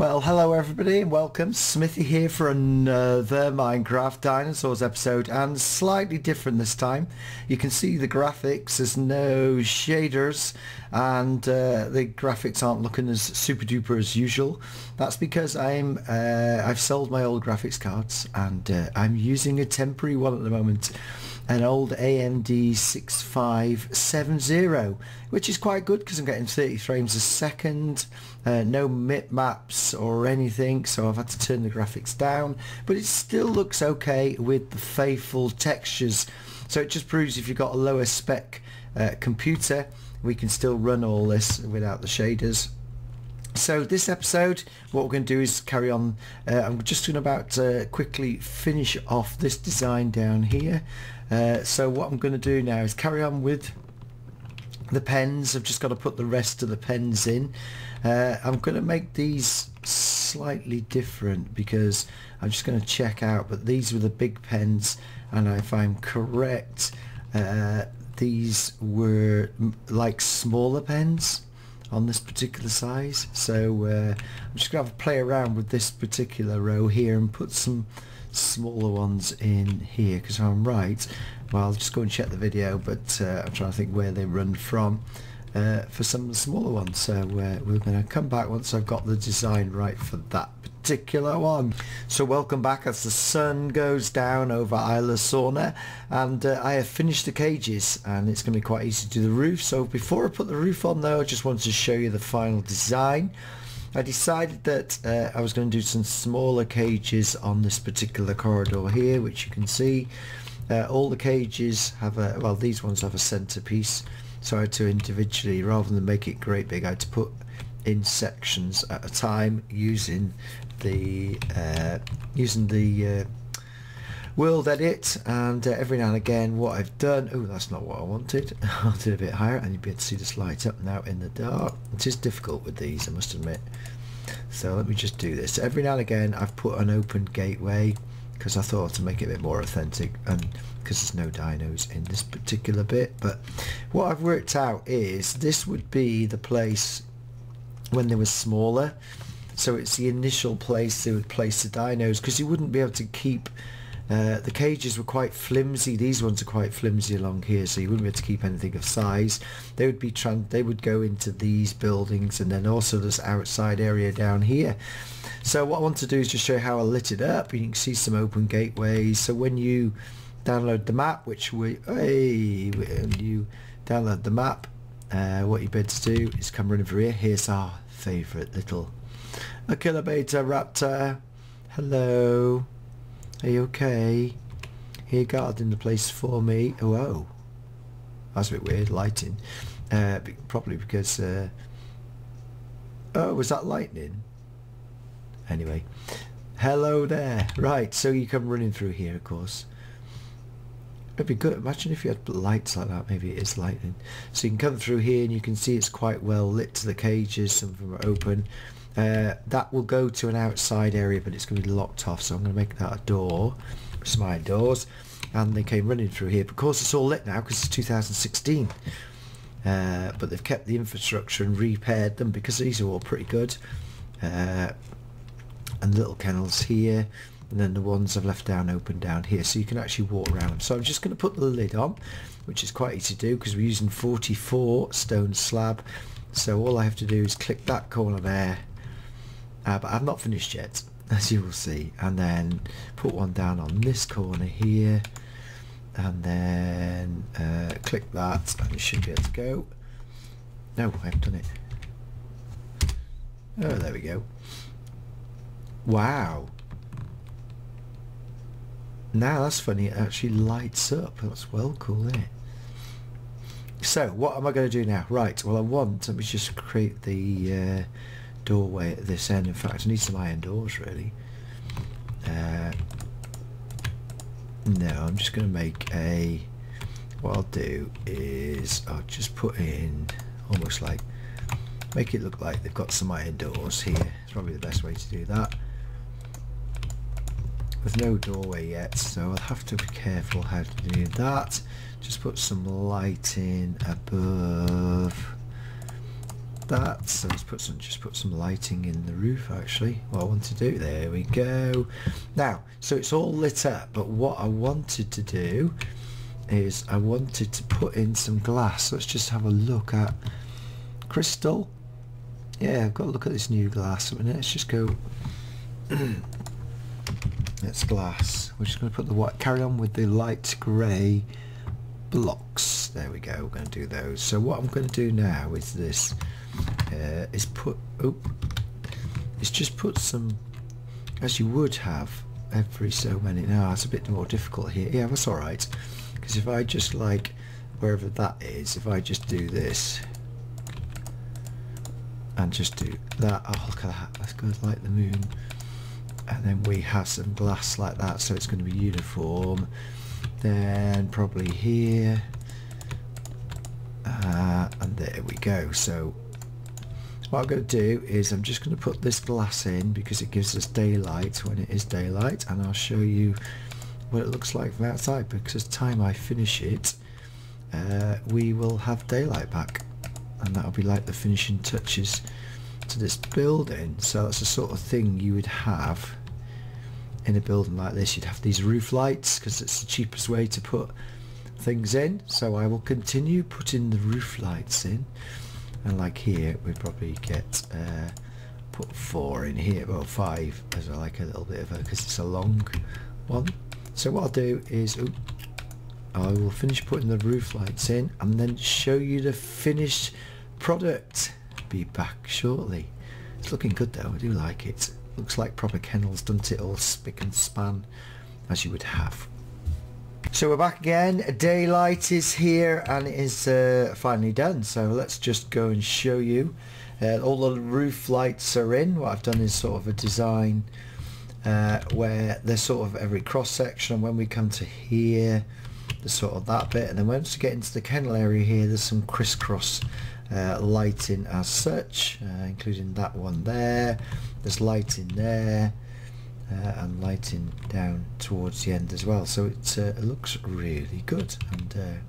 Well, hello everybody and welcome. Smithy here for another Minecraft Dinosaurs episode, and slightly different this time. You can see the graphics, there's no shaders, and the graphics aren't looking as super duper as usual. That's because I've sold my old graphics cards and I'm using a temporary one at the moment. An old AMD 6570, which is quite good because I'm getting 30 frames a second, no mip-maps or anything, so I've had to turn the graphics down, but it still looks okay with the faithful textures. So it just proves if you've got a lower spec computer, we can still run all this without the shaders. So this episode, what we're going to do is carry on. I'm just going to quickly finish off this design down here. So what I'm going to do now is carry on with the pens. I've just got to put the rest of the pens in. I'm going to make these slightly different because I'm just going to check out, but these were the big pens, and if I'm correct, these were like smaller pens on this particular size. So I'm just going to have a play around with this particular row here and put some smaller ones in here, because if I'm right, well, I'll just go and check the video, but I'm trying to think where they run from for some of the smaller ones. So we're going to come back once I've got the design right for that particular one. So welcome back as the sun goes down over Isla Sorna, and I have finished the cages, and it's going to be quite easy to do the roof. So before I put the roof on though, I just wanted to show you the final design. I decided that I was going to do some smaller cages on this particular corridor here, which you can see. All the cages have a, well, these ones have a centerpiece, so I had to individually, rather than make it great big, I had to put in sections at a time using the world edit. And every now and again what I've done, oh, that's not what I wanted. I wanted a bit higher, and you'll be able to see this light up now in the dark. It is difficult with these, I must admit. So let me just do this. Every now and again I've put an open gateway because I thought to make it a bit more authentic, and because there's no dinos in this particular bit. But what I've worked out is this would be the place when they were smaller, so it's the initial place they would place the dinos, because you wouldn't be able to keep the cages were quite flimsy. These ones are quite flimsy along here, so you wouldn't be able to keep anything of size. They would be they would go into these buildings, and then also this outside area down here. So what I want to do is just show you how I lit it up. You can see some open gateways, so when you download the map, which we what you're better to do is come running through here. Here's our favourite little Achillobeta raptor. Hello, are you okay? Here, guarding the place for me. Oh, oh, that's a bit weird, lighting. Probably because... oh, was that lightning? Anyway, hello there. Right, so you come running through here, of course. It'd be good, imagine if you had lights like that. Maybe it is lightning. So you can come through here and you can see it's quite well lit to the cages, some of them are open. That will go to an outside area, but it's going to be locked off, so I'm going to make that a door. Some iron doors, and they came running through here. But of course it's all lit now because it's 2016, but they've kept the infrastructure and repaired them because these are all pretty good. And little kennels here, and then the ones I've left down open down here, so you can actually walk around them. So I'm just going to put the lid on, which is quite easy to do because we're using 44 stone slab. So all I have to do is click that corner there, but I've not finished yet, as you will see, and then put one down on this corner here, and then click that, and it should be able to go. No, I haven't done it. Oh, there we go. Wow. Now that's funny, it actually lights up. That's well cool, isn't it? So what am I going to do now? Right, well, I want, let me just create the doorway at this end. In fact, I need some iron doors really. No, I'm just going to make a, what I'll do is I'll just put in almost like, make it look like they've got some iron doors here. It's probably the best way to do that. With no doorway yet, so I'll have to be careful how to do that. Just put some light in above that. So let's put some, just put some lighting in the roof actually. What I want to do, there we go. Now, so it's all lit up, but what I wanted to do is I wanted to put in some glass. Let's just have a look at crystal. Yeah, I've got to look at this new glass. Let's just go. It's glass. We're just going to put the white, carry on with the light grey blocks. There we go, we're going to do those. So what I'm going to do now is this, is put, oh, it's just put some, as you would have every so many. Now it's a bit more difficult here. Yeah, that's alright, because if I just like, wherever that is, if I just do this and just do that, oh look at that, that's good, like the moon. And then we have some glass like that, so it's going to be uniform. Then probably here, and there we go. So what I'm going to do is I'm just going to put this glass in because it gives us daylight when it is daylight, and I'll show you what it looks like from outside, because the time I finish it, we will have daylight back, and that'll be like the finishing touches to this building. So that's the sort of thing you would have in a building like this. You'd have these roof lights because it's the cheapest way to put things in. So I will continue putting the roof lights in, and like here we probably get put 4 in here, well 5 as I like a little bit of a, because it's a long one. So what I'll do is, ooh, I will finish putting the roof lights in and then show you the finished product. Be back shortly. It's looking good though, I do like it. Looks like proper kennels, doesn't it? All spick and span as you would have. So we're back again, daylight is here and it is finally done. So let's just go and show you. All the roof lights are in. What I've done is sort of a design where there's sort of every cross section. When we come to here, there's sort of that bit, and then once you get into the kennel area here, there's some crisscross lighting as such, including that one there. There's lighting there, and lighting down towards the end as well. So it looks really good, and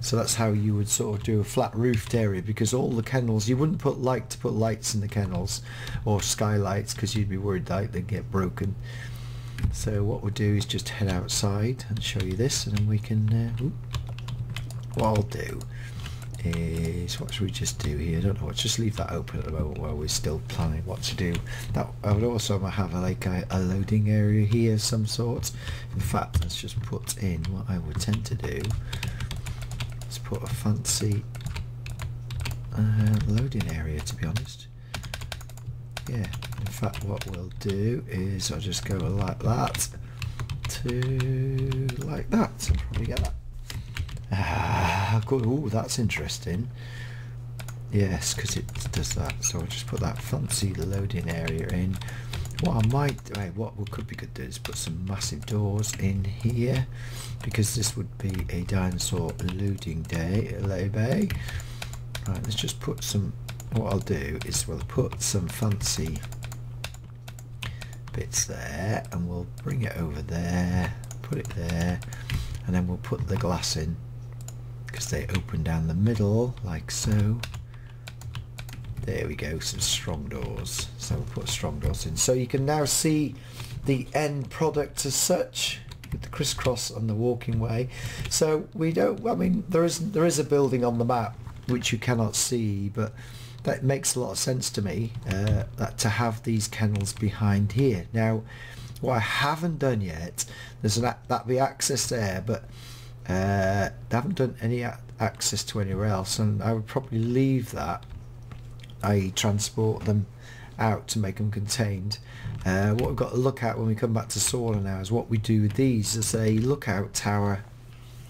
so that's how you would sort of do a flat roofed area, because all the kennels, you wouldn't put put lights in the kennels or skylights, because you'd be worried that they'd get broken. So what we'll do is just head outside and show you this, and then we can what I'll do is, what should we just do here? I don't know, let's just leave that open at the moment while we're still planning what to do. That I would also have like a loading area here of some sort. In fact, let's just put in what I would tend to do. Let's put a fancy loading area, to be honest. Yeah, in fact what we'll do is I'll just go like that to like that, and probably get that. Oh, that's interesting. Yes, because it does that. So I'll just put that fancy loading area in. What I might do, what we could be good to do is put some massive doors in here, because this would be a dinosaur loading day bay. Right, let's just put some, what I'll do is we'll put some fancy bits there, and we'll bring it over there, put it there, and then we'll put the glass in, because they open down the middle like so. There we go, some strong doors. So we'll put strong doors in, so you can now see the end product as such, with the crisscross and the walking way. So we don't, I mean, there is a building on the map which you cannot see, but that makes a lot of sense to me, that to have these kennels behind here. Now what I haven't done yet, there's an that'd be access there, but I haven't done any access to anywhere else, and I would probably leave that, i.e. transport them out to make them contained. What we've got to look at when we come back to Sorna now is what we do with these. There's a lookout tower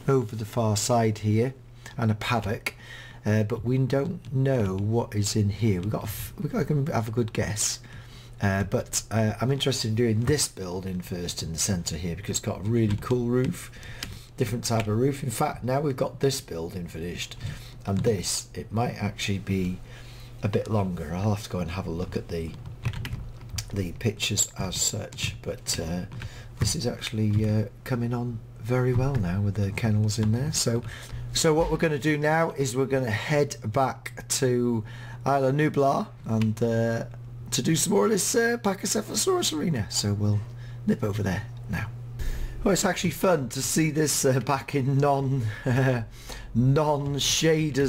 over the far side here and a paddock, but we don't know what is in here. We've got to have a good guess. But I'm interested in doing this building first in the centre here, because it's got a really cool roof. Different type of roof. In fact, now we've got this building finished, and this, it might actually be a bit longer. I'll have to go and have a look at the pictures as such, but this is actually coming on very well now with the kennels in there. So what we're going to do now is we're going to head back to Isla Nublar, and to do some more of this Pachycephalosaurus arena. So we'll nip over there now. Well, it's actually fun to see this back in non-shaders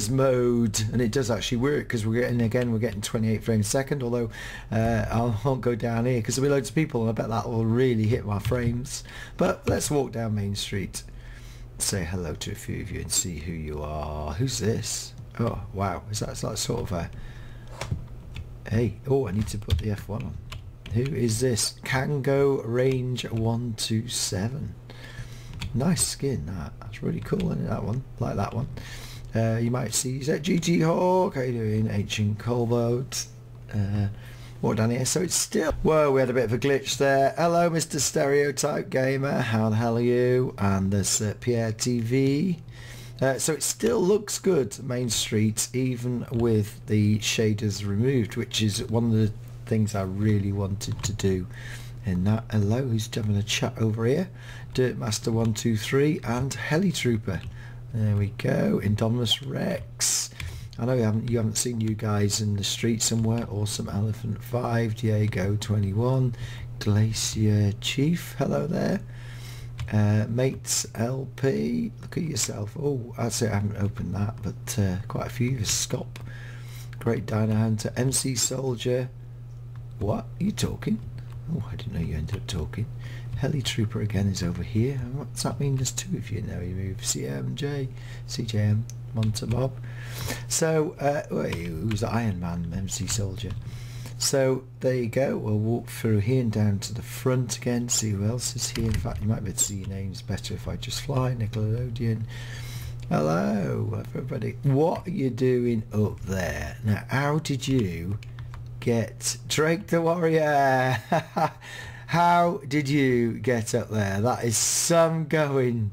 mode, and it does actually work because we're getting 28 frames a second. Although I won't go down here because there'll be loads of people, and I bet that will really hit my frames. But let's walk down Main Street, say hello to a few of you, and see who you are. Who's this? Oh wow, is that sort of a hey? Oh, I need to put the F1 on. Who is this? Kango Range 127. Nice skin, that. That's really cool, isn't it? That one. Like that one. You might see, is that GT Hawk? How you doing? Ancient Colboat. What down here? So it's still... Whoa, we had a bit of a glitch there. Hello, Mr. Stereotype Gamer. How the hell are you? And there's Pierre TV. So it still looks good, Main Street, even with the shaders removed, which is one of the things I really wanted to do. And that, hello, who's having a chat over here? Dirtmaster123 and Helitrooper. There we go. Indominus Rex. I know you haven't seen you guys in the street somewhere. Awesome Elephant 5, Diego 21, Glacier Chief. Hello there. Mates LP. Look at yourself. Oh, I'd say I haven't opened that, but quite a few. Scop. Great Dino Hunter. MC Soldier. What? Are you talking? Oh, I didn't know you ended up talking. Helitrooper again is over here. What's that mean? There's two of you now. You move CMJ, CJM, Montabob. So, wait, who's the Iron Man, MC Soldier? So, there you go. We'll walk through here and down to the front again, see who else is here. In fact, you might be able to see your names better if I just fly. Nickelodeon. Hello, everybody. What are you doing up there? Now, how did you... get Drake the Warrior? How did you get up there? That is some going.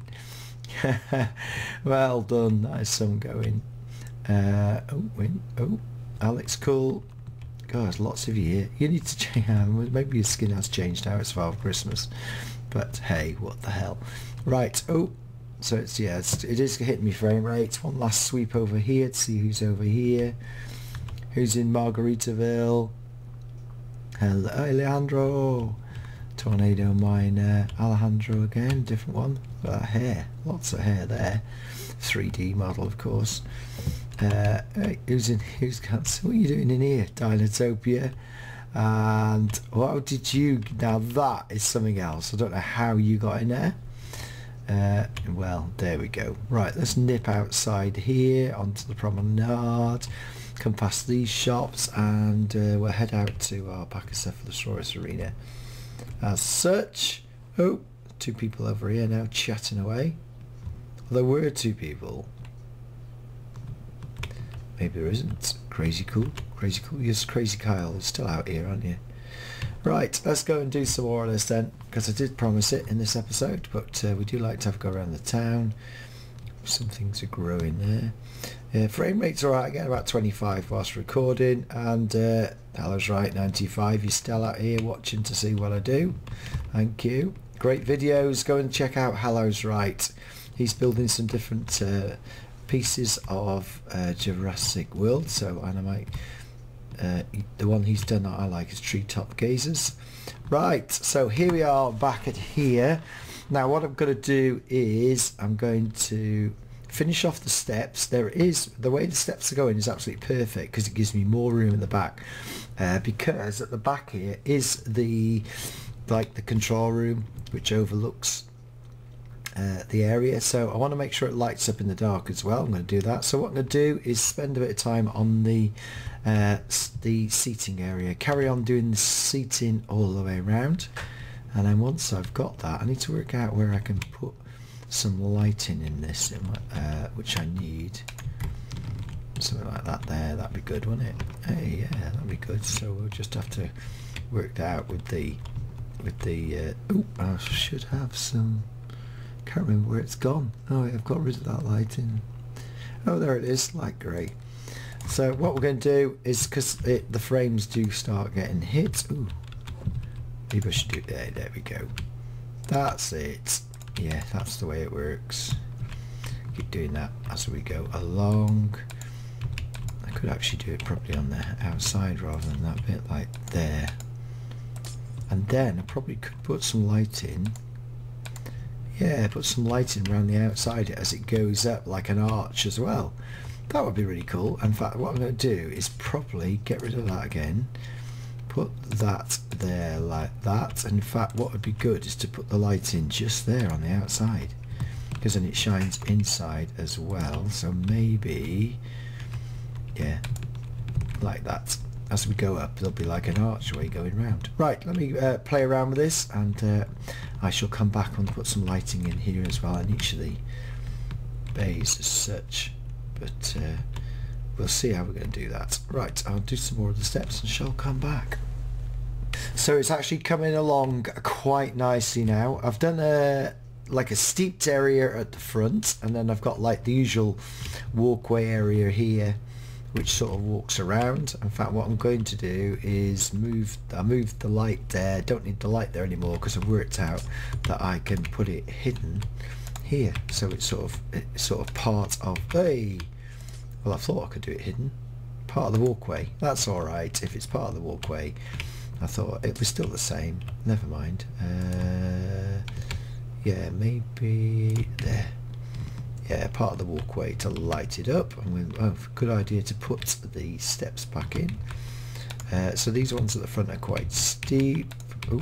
Well done, that is some going. Oh Alex Cool. God, there's lots of you here. You need to change. Maybe your skin has changed now, it's Father Christmas, but hey, what the hell. Right, oh, so it's, yeah, it is hitting me frame rate. One last sweep over here to see who's over here. Who's in Margaritaville? Hello, Alejandro. Tornado Miner. Alejandro again, different one. Hair, lots of hair there. 3D model, of course. Hey, who's got, so what are you doing in here? Dinotopia. And how did you, now that is something else. I don't know how you got in there. Well, there we go. Right, let's nip outside here onto the promenade. Come past these shops and we'll head out to our Pachycephalosaurus arena as such. Oh, two people over here now chatting away. There were two people. Maybe there isn't. Crazy Cool. Crazy Cool. Yes, Crazy Kyle's still out here, aren't you? Right, let's go and do some more of this then, because I did promise it in this episode, but we do like to have a go around the town. Some things are growing there. Frame rates are out again, about 25 whilst recording, and Hello's right, 95. You're still out here watching to see what I do. Thank you. Great videos. Go and check out Hello's right. He's building some different pieces of Jurassic World. So and I might the one he's done that I like is Treetop Gazers. Right, so here we are back at here. Now what I'm going to do is I'm going to finish off the steps. There is, the way the steps are going is absolutely perfect because it gives me more room in the back, because at the back here is the the control room which overlooks the area. So I want to make sure it lights up in the dark as well. I'm going to do that. So what I'm going to do is spend a bit of time on the seating area, carry on doing the seating all the way around, and then once I've got that I need to work out where I can put some lighting in this, which I need something like that there. That'd be good, wouldn't it? Hey, yeah, that'd be good. So we'll just have to work that out with the oh, I should have some, can't remember where it's gone. Oh, I've got rid of that lighting. Oh, there it is, light grey. So what we're going to do is, because the frames do start getting hit. Ooh, maybe I should do there we go, that's it. Yeah, that's the way it works. Keep doing that as we go along. I could actually do it probably on the outside rather than that bit, like there. And then I probably could put some light in. Yeah, put some lighting around the outside as it goes up like an arch as well. That would be really cool. In fact, what I'm going to do is probably get rid of that again. Put that there like that. And in fact, what would be good is to put the light in just there on the outside, because then it shines inside as well. So maybe, yeah, like that. As we go up, there'll be like an archway going round. Right, let me play around with this, and I shall come back and put some lighting in here as well, in each of the bays as such. But we'll see how we're going to do that. Right, I'll do some more of the steps and shall come back. So it's actually coming along quite nicely now. I've done a like a steeped area at the front, and then I've got like the usual walkway area here, which sort of walks around. In fact, what I'm going to do is I moved the light there. Don't need the light there anymore because I've worked out that I can put it hidden here, so it's sort of part of, hey, well, I thought I could do it hidden, part of the walkway. That's all right if it's part of the walkway. I thought it was still the same, never mind. Yeah, maybe there. Yeah, part of the walkway to light it up. And oh, good idea to put the steps back in. So these ones at the front are quite steep. Ooh.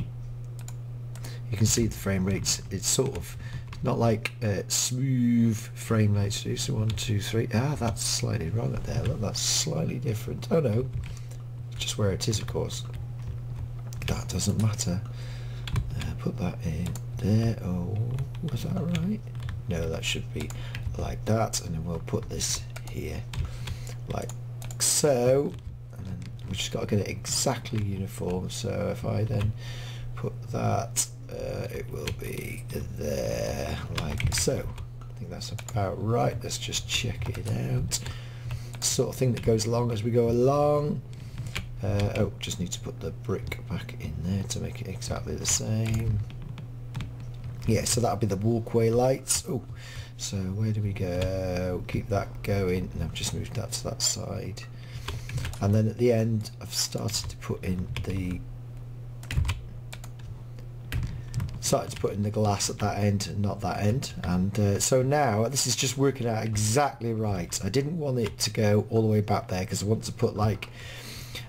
You can see the frame rates. It's sort of not like smooth frame rates. So 1, 2, 3. Ah, that's slightly wrong up there. Look, that's slightly different. Oh no, just where it is, of course. That doesn't matter. Put that in there. Oh, was that right? No, that should be like that, and then we'll put this here like so, and then we've just got to get it exactly uniform. So if I then put that, it will be there like so. I think that's about right. Let's just check it out. Sort of thing that goes along as we go along. Oh, just need to put the brick back in there to make it exactly the same. Yeah, so that'll be the walkway lights. Oh, so where do we go? Keep that going, and I've just moved that to that side. And then at the end, I've started to put in the glass at that end, and not that end. And so now this is just working out exactly right. I didn't want it to go all the way back there because I want to put like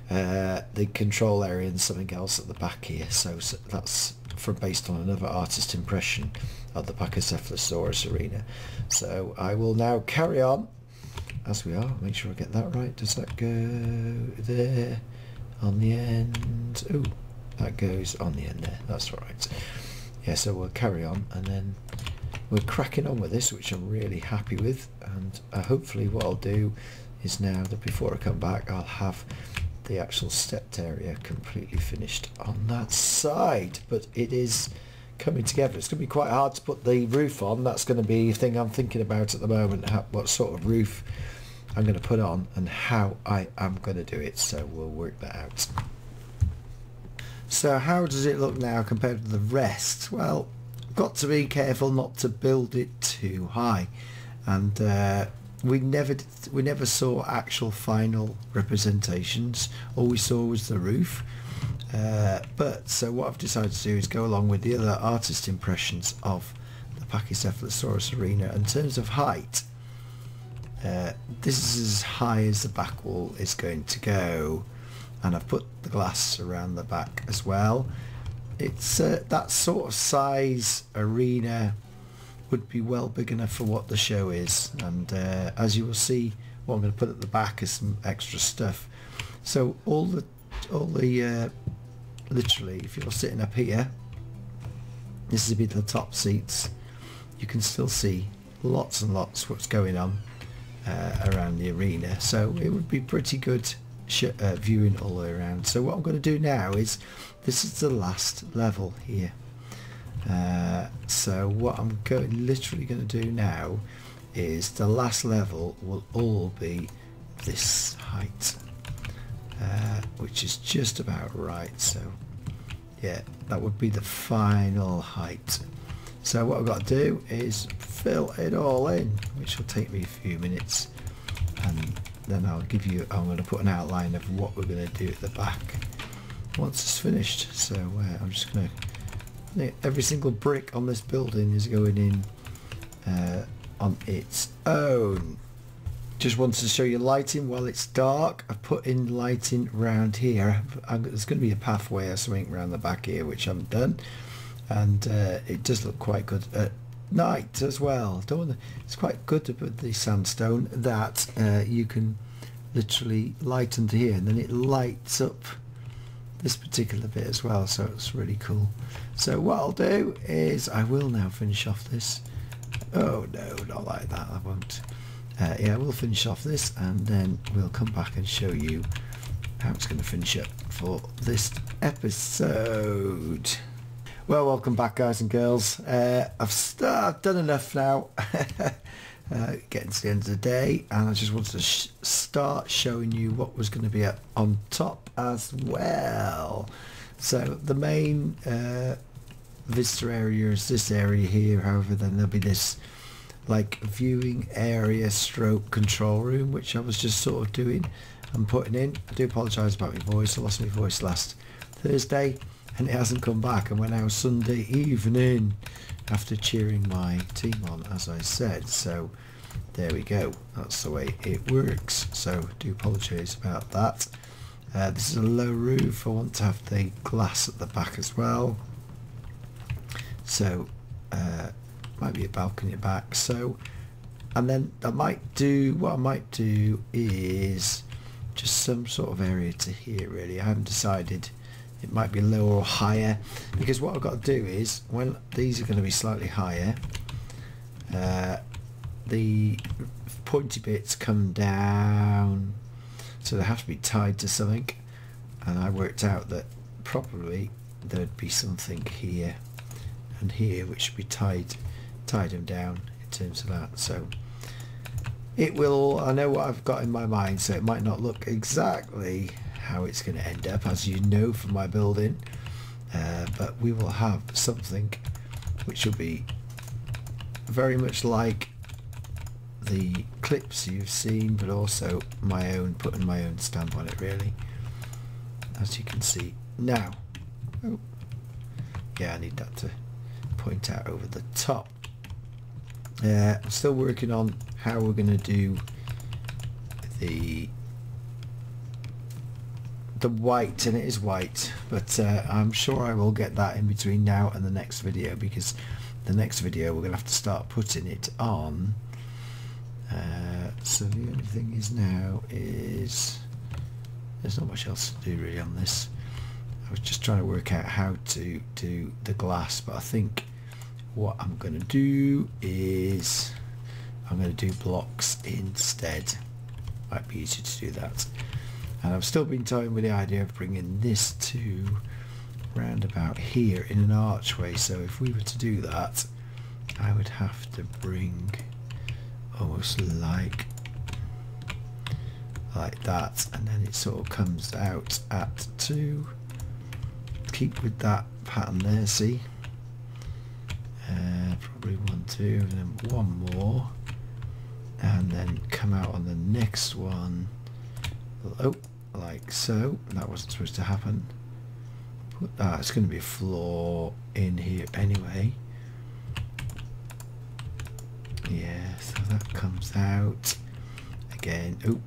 the control area and something else at the back here. So that's from based on another artist impression of the Pachycephalosaurus arena. So I will now carry on as we are. Make sure I get that right. Does that go there on the end? Ooh, that goes on the end there. That's all right. Yeah, so we'll carry on, and then we're cracking on with this, which I'm really happy with. And hopefully what I'll do is now that before I come back, I'll have the actual stepped area completely finished on that side. But it is coming together. It's going to be quite hard to put the roof on. That's going to be the thing I'm thinking about at the moment, what sort of roof I'm going to put on and how I am going to do it. So we'll work that out. So how does it look now compared to the rest? Well, got to be careful not to build it too high, and we never saw actual final representations. All we saw was the roof. But so what I've decided to do is go along with the other artist impressions of the Pachycephalosaurus arena. In terms of height, this is as high as the back wall is going to go, and I've put the glass around the back as well. It's that sort of size arena would be well big enough for what the show is. And as you will see, what I'm going to put at the back is some extra stuff. So all the literally, if you're sitting up here, this is a bit of the top seats. You can still see lots and lots what's going on around the arena. So it would be pretty good viewing all the way around. So what I'm going to do now is, this is the last level here. So what I'm literally going to do now is the last level will all be this height, which is just about right. So yeah, that would be the final height. So what I've got to do is fill it all in, which will take me a few minutes, and then I'll give you, I'm going to put an outline of what we're going to do at the back once it's finished. So I'm just going to, every single brick on this building is going in on its own. Just wanted to show you lighting while it's dark. I've put in lighting round here. There's going to be a pathway or something round the back here, which I haven't done, and it does look quite good at night as well. It's quite good to put the sandstone that you can literally light under here, and then it lights up this particular bit as well, so it's really cool. So what I'll do is I will now finish off this. Oh no, not like that, I won't. Yeah, we'll finish off this and then we'll come back and show you how it's going to finish up for this episode. Well, welcome back guys and girls. I've done enough now. Getting to the end of the day, and I just wanted to start showing you what was going to be on top as well. So the main visitor area is this area here. However, then there'll be this like viewing area stroke control room, which I was just sort of doing and putting in. I do apologise about my voice. I lost my voice last Thursday and it hasn't come back, and we're now Sunday evening after cheering my team on, as I said. So there we go, that's the way it works, so do apologise about that. This is a low roof. I want to have the glass at the back as well, so might be a balcony back. So, and then I might do, what I might do is just some sort of area to here really. I haven't decided, it might be lower or higher, because what I've got to do is, when these are going to be slightly higher, the pointy bits come down, so they have to be tied to something, and I worked out that probably there'd be something here and here which would be tied them down in terms of that. So it will, I know what I've got in my mind, so it might not look exactly how it's going to end up, as you know, from my building, but we will have something which will be very much like the clips you've seen, but also my own, putting my own stamp on it really, as you can see now. Oh yeah, I need that to point out over the top. I'm still working on how we're going to do the white, and it is white, but I'm sure I will get that in between now and the next video, because the next video we're going to have to start putting it on. So the only thing is now is there's not much else to do really on this. I was just trying to work out how to do the glass, but I think what I'm going to do is I'm going to do blocks instead. Might be easier to do that. And I've still been toying with the idea of bringing this to round about here in an archway. So if we were to do that, I would have to bring almost like that, and then it sort of comes out at 2. Keep with that pattern there, see? Probably 1, 2, and then 1 more, and then come out on the next one. Oh, like so. That wasn't supposed to happen. Put that. It's going to be a floor in here anyway. Yeah. So that comes out again. Oh.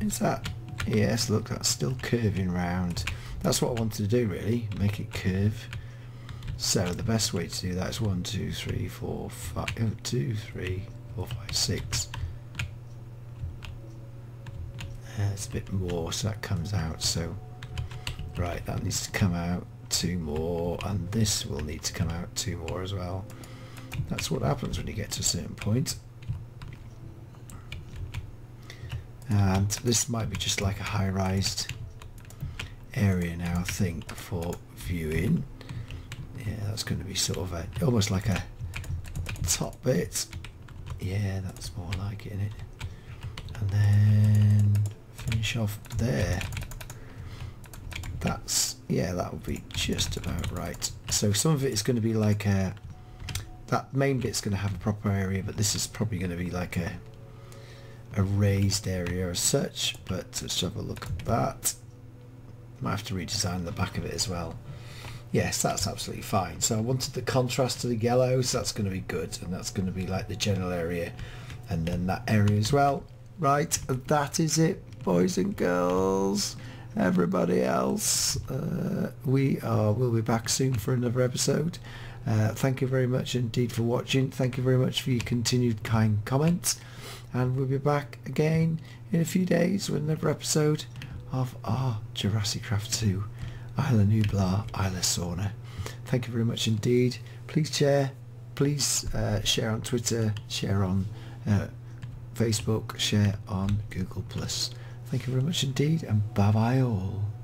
Is that? Yes. Look, that's still curving round. That's what I wanted to do really, make it curve. So the best way to do that is 1, 2, 3, 4, 5, oh, 2, 3, 4, 5, 6. That's a bit more, so that comes out. So right, that needs to come out 2 more, and this will need to come out 2 more as well. That's what happens when you get to a certain point. And this might be just like a high-rise area now, I think, for viewing. Yeah, that's going to be sort of a, almost like a top bit. Yeah, that's more like it, isn't it? And then finish off there. That's, yeah, that will be just about right. So some of it is going to be like a That main bit's going to have a proper area, but this is probably going to be like a raised area as such. But let's have a look at that. Might have to redesign the back of it as well. Yes, that's absolutely fine. So I wanted the contrast to the yellow, so that's going to be good, and that's going to be like the general area, and then that area as well. Right, that is it, boys and girls. Everybody else, we'll be back soon for another episode. Thank you very much indeed for watching. Thank you very much for your continued kind comments, and we'll be back again in a few days with another episode of our JurassicCraft 2 Isla Nublar, Isla Sorna. Thank you very much indeed. Please share, please share on Twitter, share on Facebook, share on Google Plus. Thank you very much indeed, and bye bye all.